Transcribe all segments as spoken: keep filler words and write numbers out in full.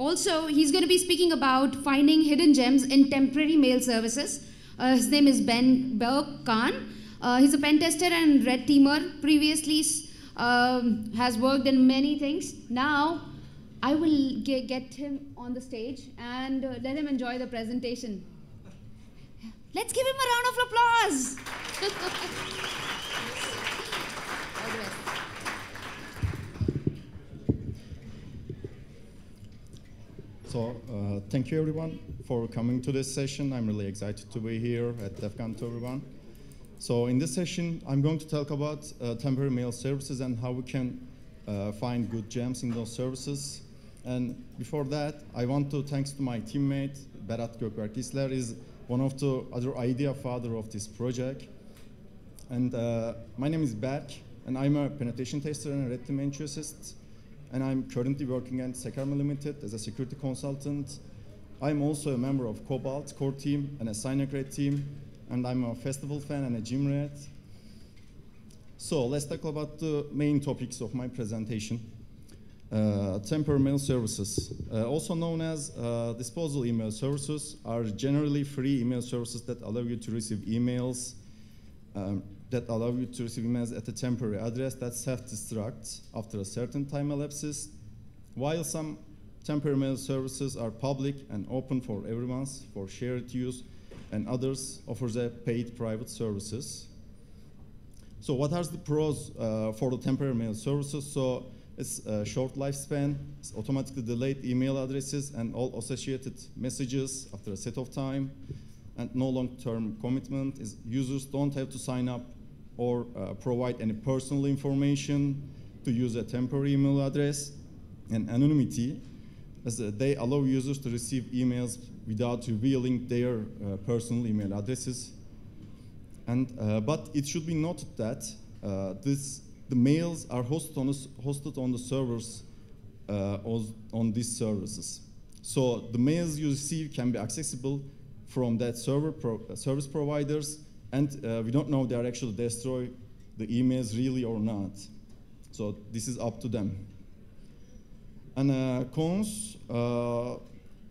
Also, he's going to be speaking about finding hidden gems in temporary mail services. Uh, his name is Ben Berk Can. Uh, he's a pen tester and red teamer. Previously, um, has worked in many things. Now, I will g get him on the stage and uh, let him enjoy the presentation. Let's give him a round of applause. All the best. So uh, thank you everyone for coming to this session. I'm really excited to be here at DEFCON to everyone. So in this session, I'm going to talk about uh, temporary mail services and how we can uh, find good gems in those services. And before that, I want to thanks to my teammate, Berat Gökberg-Gistler, is one of the other idea father of this project. And uh, my name is Berk, and I'm a penetration tester and a red team enthusiast. And I'm currently working at Secura Limited as a security consultant. I'm also a member of Cobalt core team and a Synacrade team, and I'm a festival fan and a gym rat. So let's talk about the main topics of my presentation. Uh, temporary mail services, uh, also known as uh, disposable email services, are generally free email services that allow you to receive emails um, that allow you to receive emails at a temporary address that self-destructs after a certain time elapses. While some temporary mail services are public and open for everyone, for shared use, and others offers a paid private services. So what are the pros uh, for the temporary mail services? So it's a short lifespan, it's automatically delayed email addresses and all associated messages after a set of time, and no long-term commitment. Is users don't have to sign up or uh, provide any personal information to use a temporary email address, and anonymity, as they allow users to receive emails without revealing their uh, personal email addresses. And, uh, but it should be noted that uh, this, the mails are hosted on, hosted on the servers uh, on these services. So the mails you receive can be accessible from that server pro service providers, and uh, we don't know if they are actually destroy the emails really or not. So this is up to them. And uh, cons uh,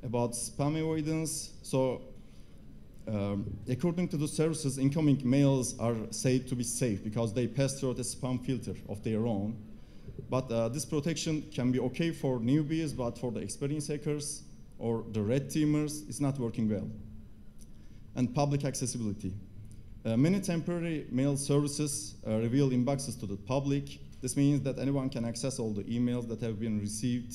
about spam avoidance. So um, according to the services, incoming mails are said to be safe because they pass through the spam filter of their own. But uh, this protection can be okay for newbies, but for the experienced hackers or the red teamers, it's not working well. And public accessibility. Uh, many temporary mail services uh, reveal inboxes to the public. This means that anyone can access all the emails that have been received,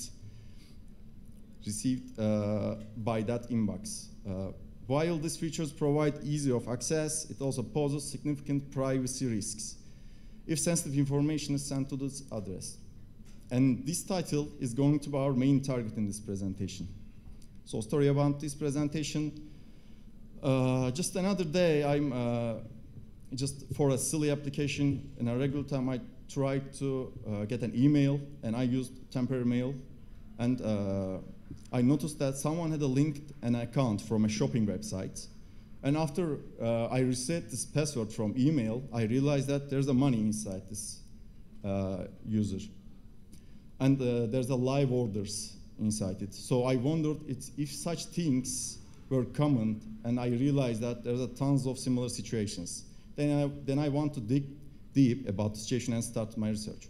received uh, by that inbox. Uh, while these features provide ease of access, it also poses significant privacy risks if sensitive information is sent to this address. And this title is going to be our main target in this presentation. So story about this presentation. Uh, just another day, I'm uh, just for a silly application in a regular time, I tried to uh, get an email, and I used temporary mail, and uh, I noticed that someone had a linked an account from a shopping website, and after uh, I reset this password from email, I realized that there's a money inside this uh, user, and uh, there's a live orders inside it. So I wondered it's, if such things were common, and I realized that there's a tons of similar situations. Then I, then I want to dig deep about the situation and start my research.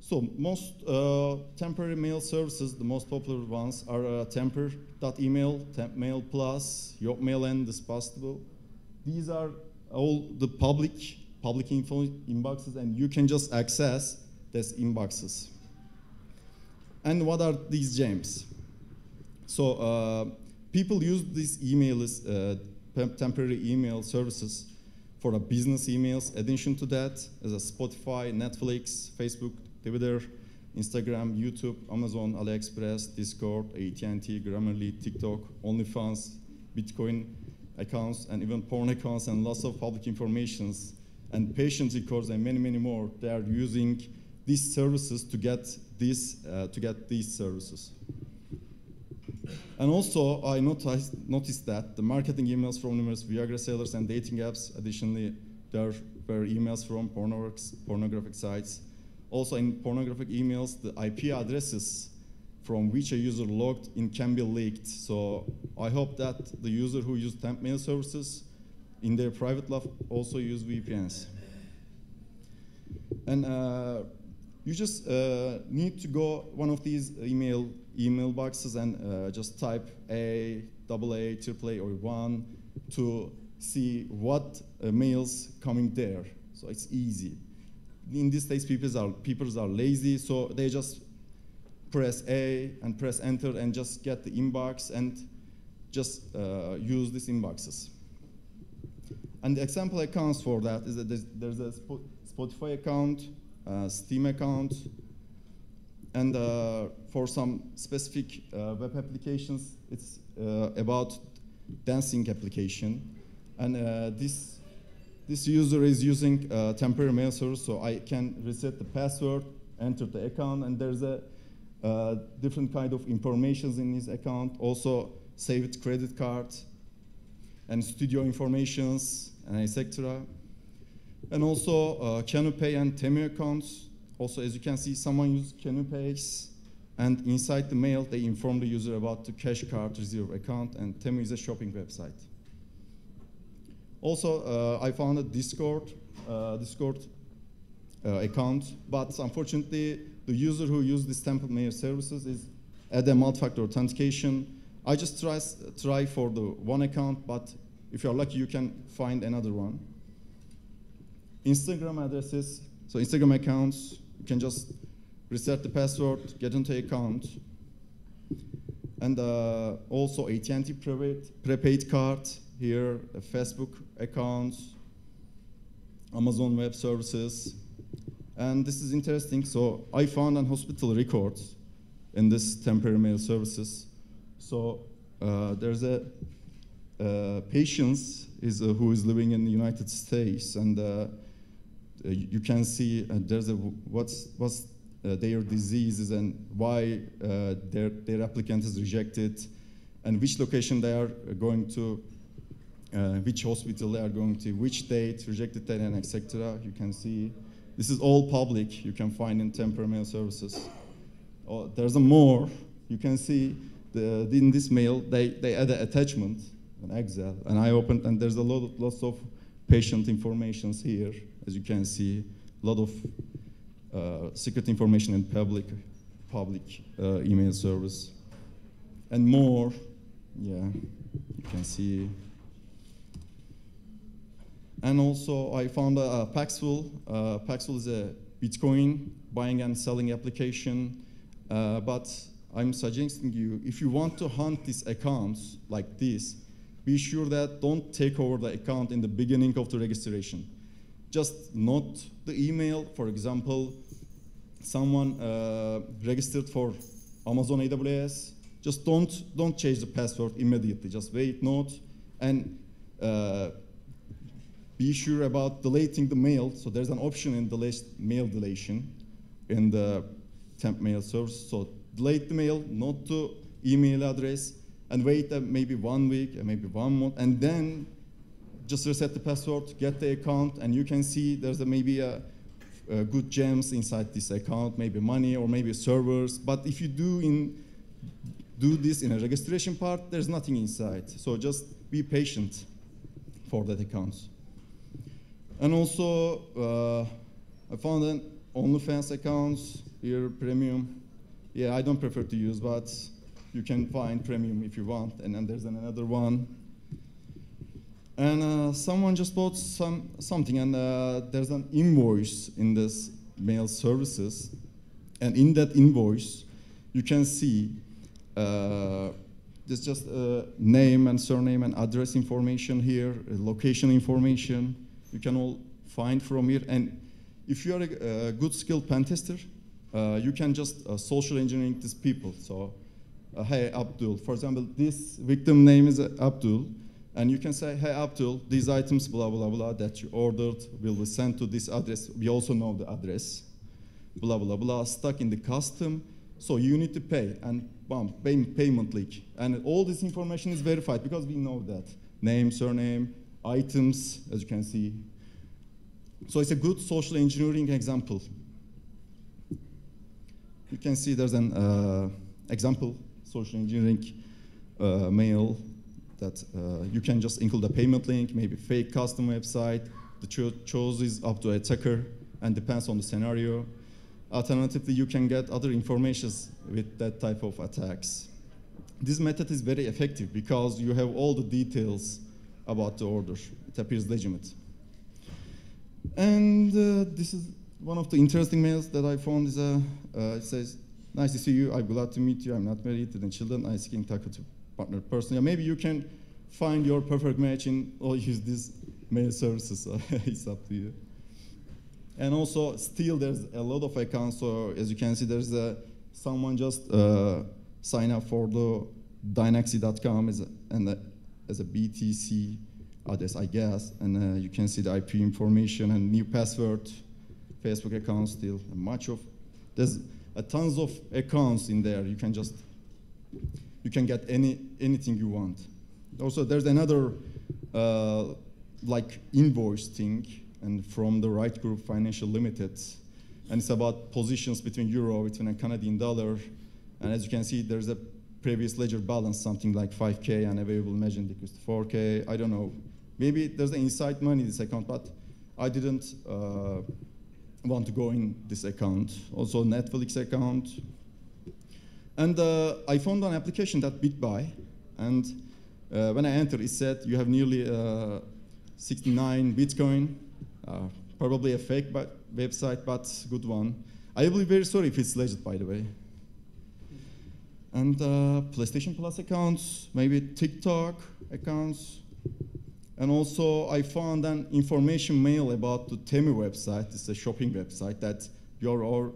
So most uh, temporary mail services, the most popular ones are uh, temper dot email, Mail.plus, YopMail, and dispostable. These are all the public, public info inboxes, and you can just access these inboxes. And what are these gems? So, uh, people use these emails, uh, temporary email services for a business emails. Addition to that, as a Spotify, Netflix, Facebook, Twitter, Instagram, YouTube, Amazon, AliExpress, Discord, A T and T, Grammarly, TikTok, OnlyFans, Bitcoin accounts, and even porn accounts, and lots of public informations, and patient records, and many, many more. They are using these services to get this, uh, to get these services. And also, I noticed, noticed that the marketing emails from numerous Viagra sellers and dating apps. Additionally, there were emails from pornographic sites. Also, in pornographic emails, the I P addresses from which a user logged in can be leaked. So I hope that the user who use temp mail services in their private life also use V P Ns. And uh, you just uh, need to go one of these email email boxes and uh, just type A, double A, triple A, or one to see what uh, mails coming there. So it's easy. In this case, people are people are lazy, so they just press A and press enter and just get the inbox and just uh, use these inboxes. And the example accounts for that is that there's, there's a Spotify account, uh, Steam account, and uh, for some specific uh, web applications, it's uh, about dancing application. And uh, this this user is using uh, temporary mail service, so I can reset the password, enter the account, and there's a uh, different kind of informations in this account. Also, saved credit card, and studio informations, and et cetera. And also uh, CanuPay and Temu accounts. Also, as you can see, someone used CanuPay, and inside the mail, they inform the user about the cash card reserve account, and Temu is a shopping website. Also, uh, I found a Discord, uh, Discord uh, account, but unfortunately, the user who used this temp mail services is at a multi-factor authentication. I just try, try for the one account, but if you're lucky, you can find another one. Instagram addresses, so Instagram accounts, you can just reset the password, get into account. And uh, also A T and T prepaid, prepaid card, here, a Facebook account, Amazon Web Services. And this is interesting, so I found an hospital record in this temporary mail services. So uh, there's a uh, patient is, uh, who is living in the United States, and uh, you can see uh, there's a what's, what's uh, their diseases and why uh, their, their applicant is rejected, and which location they are going to, uh, which hospital they are going to, which date, rejected date, and et cetera. You can see this is all public. You can find in temporary mail services. Oh, there's a more. You can see. The, in this mail, they, they add an attachment, an Excel, and I opened, and there's a lot of, lots of patient informations here, as you can see, a lot of uh, secret information in public, public uh, email service, and more, yeah, you can see. And also, I found a, a Paxful. Uh, Paxful is a Bitcoin buying and selling application, uh, but I'm suggesting you, if you want to hunt these accounts like this, be sure that don't take over the account in the beginning of the registration. Just note the email. For example, someone uh, registered for Amazon A W S. Just don't, don't change the password immediately. Just wait, note, and uh, be sure about deleting the mail. So there's an option in the mail deletion in the temp mail service. So delete the mail, not to email address, and wait uh, maybe one week, uh, maybe one month, and then just reset the password, get the account, and you can see there's a, maybe a, a good gems inside this account, maybe money or maybe servers. But if you do in do this in a registration part, there's nothing inside. So just be patient for that account. And also, uh, I found an OnlyFans account here, premium. Yeah, I don't prefer to use, but you can find premium if you want. And then there's another one. And uh, someone just bought some something, and uh, there's an invoice in this mail services. And in that invoice, you can see uh, there's just uh, name and surname and address information here, location information. You can all find from here. And if you are a, a good skilled pen tester, Uh, you can just uh, social engineering these people. So, uh, hey, Abdul. For example, this victim name is uh, Abdul. And you can say, hey, Abdul, these items, blah, blah, blah, that you ordered will be sent to this address. We also know the address, blah, blah, blah, stuck in the custom. So you need to pay, and bam, pay, payment leak. And all this information is verified because we know that. Name, surname, items, as you can see. So it's a good social engineering example. You can see there's an uh, example, social engineering uh, mail that uh, you can just include a payment link, maybe fake custom website. The cho choice is up to attacker and depends on the scenario. Alternatively, you can get other informations with that type of attacks. This method is very effective because you have all the details about the order. It appears legitimate. And uh, this is one of the interesting mails that I found. Is a, uh, it says, nice to see you, I'm glad to meet you, I'm not married, didn't children, I'm seeking taco to partner personally. Yeah, maybe you can find your perfect match in or use these mail services, it's up to you. And also, still there's a lot of accounts, so as you can see, there's a, someone just uh, sign up for the Dynaxi dot com as a, and a, as a B T C address, I guess, and uh, you can see the I P information and new password, Facebook account still, and much of, there's a tons of accounts in there. You can just, you can get any, anything you want. Also, there's another uh, like invoice thing, and from the Right Group Financial Limited, and it's about positions between euro, between a Canadian dollar, and as you can see, there's a previous ledger balance, something like five K, and available measured equals to four K, I don't know. Maybe there's an inside money in this account, but I didn't uh, want to go in this account. Also Netflix account. And uh, I found an application that BitBuy, and uh, when I entered, it said you have nearly uh, sixty-nine Bitcoin, uh, probably a fake but website, but good one. I will be very sorry if it's legit, by the way. And uh, PlayStation Plus accounts, maybe TikTok accounts. And also I found an information mail about the Temu website. It's a shopping website that your order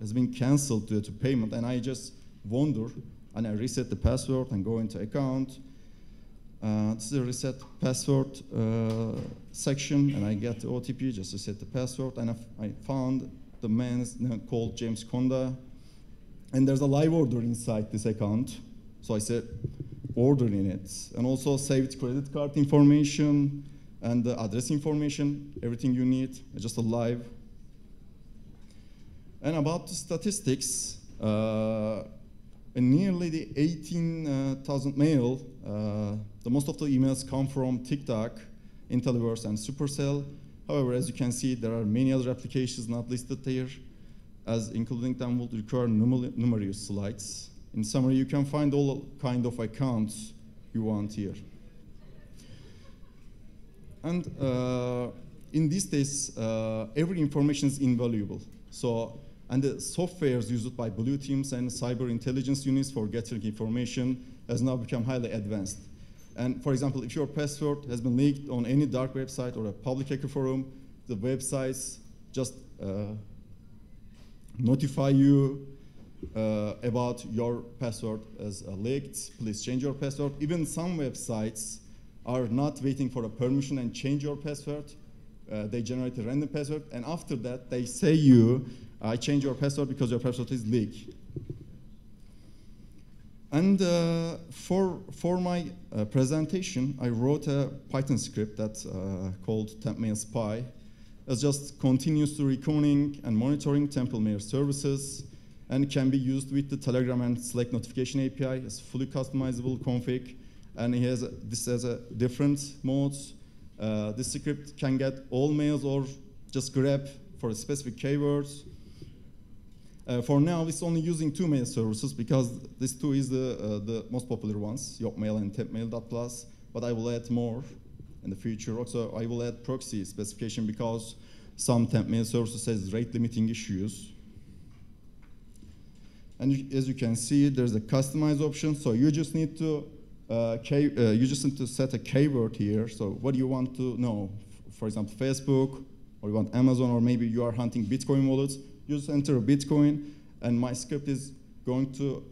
has been canceled due to payment. And I just wonder, and I reset the password and go into account. Uh, this is the reset password uh, section, and I get the O T P, just reset the password. And I, I found the man's name called James Conda. And there's a live order inside this account. So I said, order in it. And also saved credit card information and the address information, everything you need, just a live. And about the statistics, uh, and nearly the eighteen thousand mail, uh, the most of the emails come from TikTok, Intelliverse, and Supercell. However, as you can see, there are many other applications not listed here, as including them would require numerous slides. In summary, you can find all kind of accounts you want here. And uh, in these days, uh, every information is invaluable. So, and the softwares used by blue teams and cyber intelligence units for gathering information has now become highly advanced. And for example, if your password has been leaked on any dark website or a public hacker forum, the websites just uh, notify you uh, about your password as uh, leaked. Please change your password. Even some websites are not waiting for a permission and change your password. Uh, they generate a random password, and after that they say you, I change your password because your password is leaked. And uh, for, for my uh, presentation, I wrote a Python script that's uh, called tempmail spy. It's just continuously reconning and monitoring tempmail services, and can be used with the Telegram and Slack notification A P I. It's fully customizable config, and it has a, this has a different modes. Uh, this script can get all mails or just grab for a specific keywords. Uh, for now, it's only using two mail services because these two is the uh, the most popular ones: YopMail and tempmail dot plus. But I will add more in the future. Also, I will add proxy specification because some temp mail services has rate limiting issues. And you, as you can see, there's a customize option. So you just need to uh, key, uh, you just need to set a keyword here. So what do you want to know? For example, Facebook, or you want Amazon, or maybe you are hunting Bitcoin wallets. You just enter Bitcoin, and my script is going to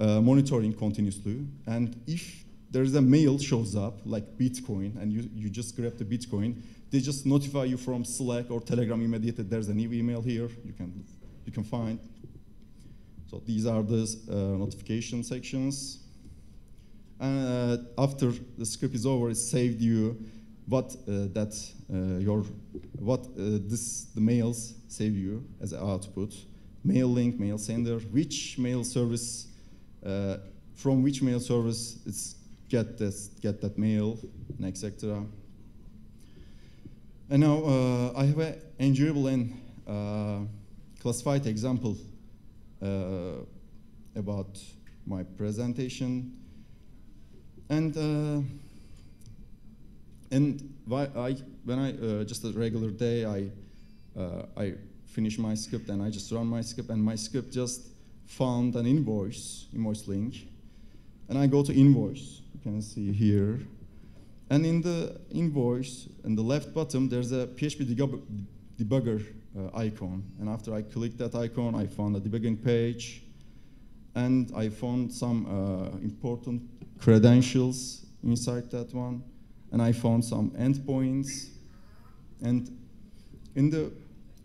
uh, monitoring continuously. And if there's a mail shows up, like Bitcoin, and you, you just grab the Bitcoin, they just notify you from Slack or Telegram immediately. There's a new email here you can, you can find. So these are the uh, notification sections. And uh, after the script is over, it saved you what uh, that uh, your, what uh, this, the mails save you as an output. Mail link, mail sender, which mail service uh, from which mail service it's get this, get that mail, and et cetera. And now uh, I have an enjoyable and uh, classified example uh, about my presentation, and uh, and why I when I uh, just a regular day I uh, I finish my script and I just run my script, and my script just found an invoice invoice link, and I go to invoice. You can see here. And in the invoice, in the left bottom, there's a P H P debug debugger uh, icon. And after I click that icon, I found a debugging page. And I found some uh, important credentials inside that one. And I found some endpoints. And in the,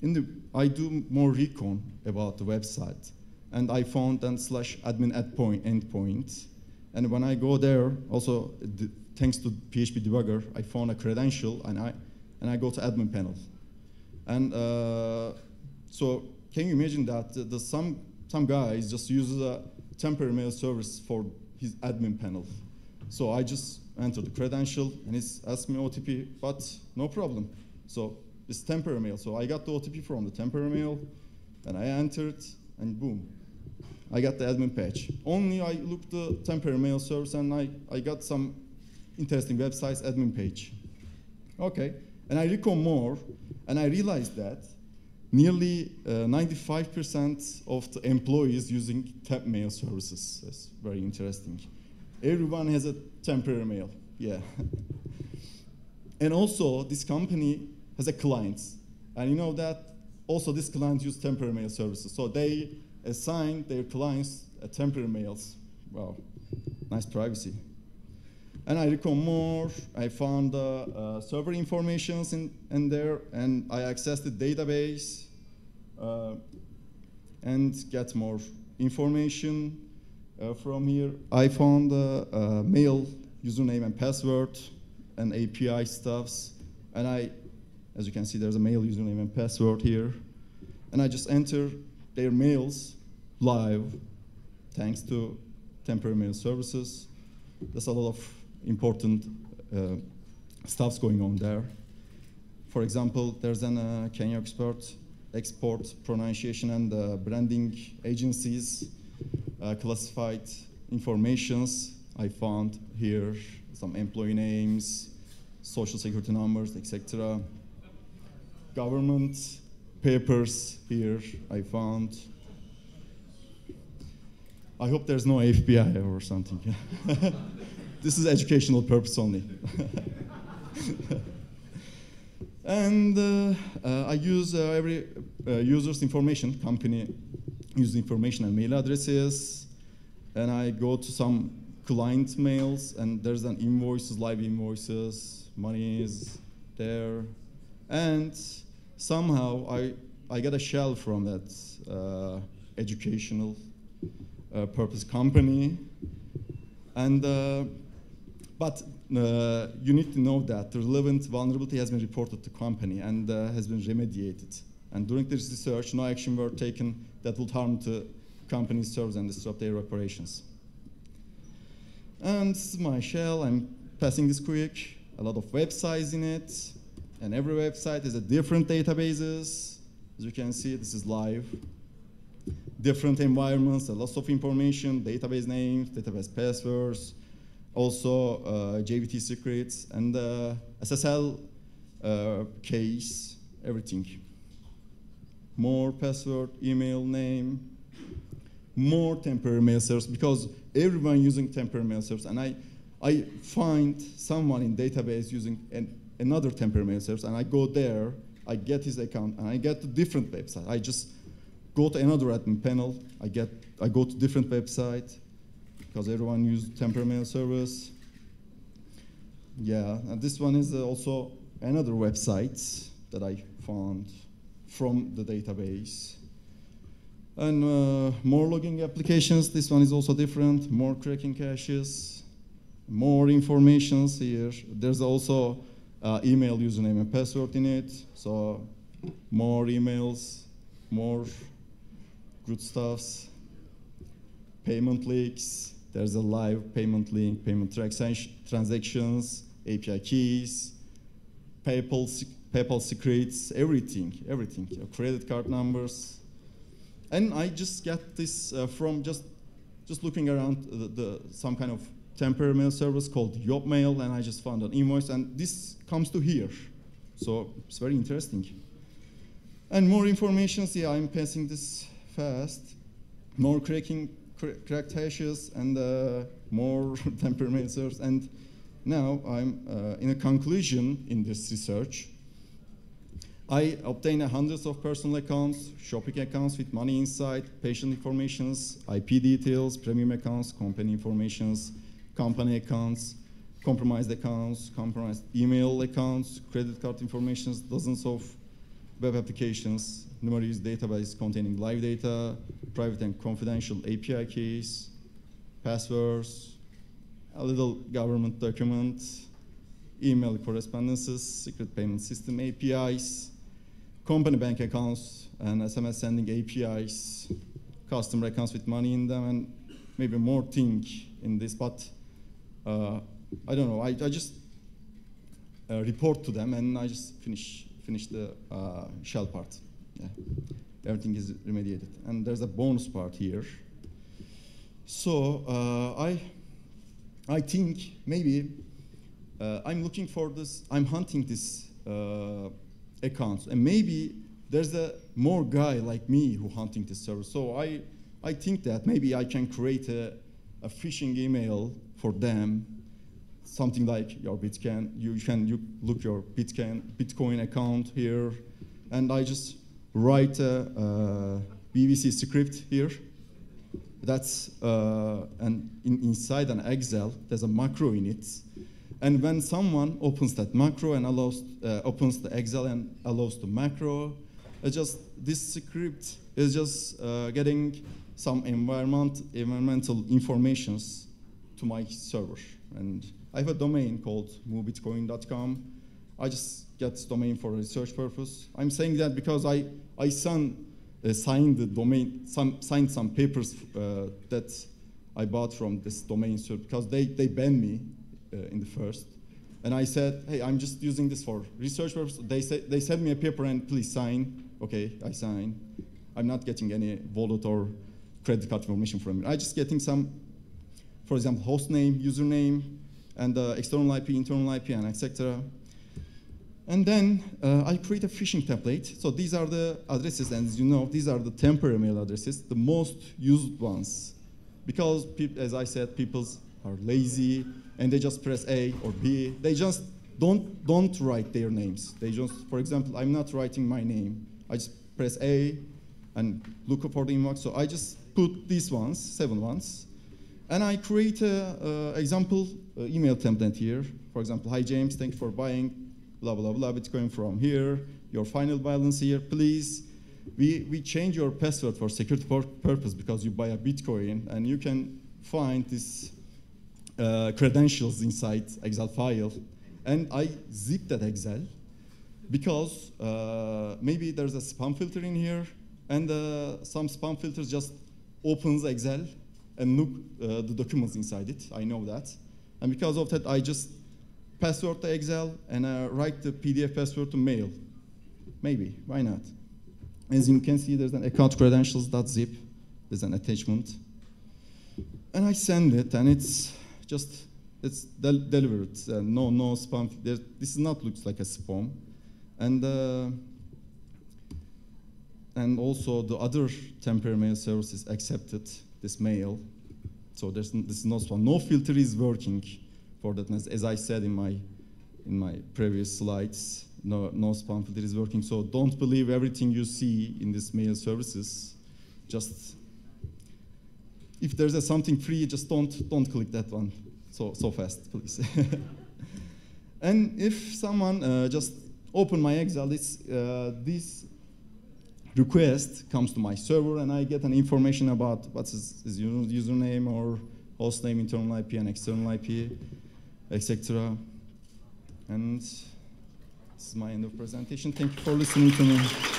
in the, I do more recon about the website. And I found then slash admin endpoint, endpoint. And when I go there, also, the, thanks to P H P debugger, I found a credential, and I and I go to admin panel. And uh, so, can you imagine that the, the some some guys just uses a temporary mail service for his admin panel? So I just enter the credential, and it's asked me O T P, but no problem. So it's temporary mail. So I got the O T P from the temporary mail, and I entered, and boom. I got the admin page. Only I looked the temporary mail service, and I, I got some interesting websites admin page. Okay, and I recall more, and I realized that nearly ninety-five percent uh, of the employees using temp mail services. That's very interesting. Everyone has a temporary mail, yeah. And also, this company has a client, and you know that also this client uses temporary mail services, so they assign their clients a temporary mails. Wow, nice privacy. And I recall more. I found uh, uh, server informations in, in there, and I accessed the database uh, and get more information uh, from here. I found uh, uh, mail username and password and A P I stuffs. And I, as you can see, there's a mail username and password here. And I just enter their mails live, thanks to temporary mail services. There's a lot of important uh, stuff's going on there. For example, there's an uh, Can You Export, export pronunciation and uh, branding agencies, uh, classified informations. I found here some employee names, social security numbers, et cetera. Government papers here I found. I hope there's no F B I or something. This is educational purpose only. And uh, uh, I use uh, every uh, user's information, company user information and mail addresses. And I go to some client mails, and there's an invoices, live invoices, money is there. And somehow I, I get a shell from that uh, educational Uh, purpose company, and uh, but uh, you need to know that the relevant vulnerability has been reported to company and uh, has been remediated. And during this research, no action were taken that would harm the company's service and disrupt their operations. And this is my shell. I'm passing this quick. A lot of websites in it, and every website is a different databases. As you can see, this is live. Different environments, a lot of information, database names, database passwords, also uh, J W T secrets, and uh, S S L uh, case, everything. More password, email name, more temporary mail service, because everyone using temporary mail service, and I, I find someone in database using an, another temporary mail service, and I go there, I get his account, and I get to different website. I just go to another admin panel. I get. I go to different website because everyone uses temporary mail service. Yeah, and this one is also another website that I found from the database. And uh, more logging applications. This one is also different. More cracking caches. More informations here. There's also uh, email username and password in it. So more emails. More. Good stuffs, payment leaks, there's a live payment link, payment transactions, A P I keys, PayPal, PayPal secrets, everything, everything, your credit card numbers. And I just got this uh, from just just looking around the, the some kind of temper.email service called YopMail, and I just found an invoice, and this comes to here. So it's very interesting. And more information, see, I'm passing this fast. More cracking, cra cracked hashes, and uh, more temper.email service. And now I'm uh, in a conclusion in this research. I obtained hundreds of personal accounts, shopping accounts with money inside, patient informations, I P details, premium accounts, company informations, company accounts, compromised accounts, compromised email accounts, credit card informations, dozens of web applications, numerous database containing live data, private and confidential A P I keys, passwords, a little government document, email correspondences, secret payment system A P Is, company bank accounts and S M S sending A P Is, customer accounts with money in them, and maybe more thing in this, but uh, I don't know, I, I just uh, report to them and I just finish, finish the uh, shell part. Yeah. Everything is remediated. And there's a bonus part here. So uh, I, I think maybe uh, I'm looking for this, I'm hunting this uh, accounts, and maybe there's a more guy like me who hunting this service. So I, I think that maybe I can create a, a phishing email for them, something like your Bitcoin, you can you look your Bitcoin, Bitcoin account here, and I just write a, a B B C script here. That's uh, an, in, inside an Excel, there's a macro in it. And when someone opens that macro and allows, uh, opens the Excel and allows the macro, it's just, this script is just uh, getting some environment, environmental informations to my server. And I have a domain called move bitcoin dot com. I just get this domain for research purpose. I'm saying that because I, I son, uh, signed the domain, some, signed some papers uh, that I bought from this domain server because they, they banned me uh, in the first. And I said, hey, I'm just using this for research purpose. They, say, they sent me a paper and please sign. Okay, I sign. I'm not getting any wallet or credit card information from it. I'm just getting some, for example, host name, username, and uh, external I P, internal I P, and et cetera. And then uh, I create a phishing template. So these are the addresses, and as you know, these are the temporary mail addresses, the most used ones. Because, as I said, people are lazy, and they just press A or B. They just don't, don't write their names. They just, for example, I'm not writing my name. I just press A and look for the inbox. So I just put these ones, seven ones, and I create an example uh, email template here. For example, hi James, thanks for buying blah, blah, blah, Bitcoin from here, your final balance here, please. We, we change your password for security purpose because you buy a Bitcoin, and you can find these uh, credentials inside Excel file. And I zip that Excel because uh, maybe there's a spam filter in here, and uh, some spam filters just opens Excel and look uh, the documents inside it. I know that. And because of that, I just password to Excel, and uh, write the P D F password to mail. Maybe, why not? As you can see, there's an account credentials.zip. There's an attachment. And I send it, and it's just, it's del delivered. Uh, no, no spam. There, this is not looks like a spam. And, uh, and also the other temporary mail services accepted this mail. So there's, this is no spam. No filter is working for that. As I said in my in my previous slides, no, no spam filter is working. So don't believe everything you see in these mail services. Just if there's a something free, just don't don't click that one so so fast, please. And if someone uh, just open my Excel, this uh, this request comes to my server, and I get an information about what's his, his username or host name, internal I P, and external I P, et cetera. And this is my end of presentation. Thank you for listening to me.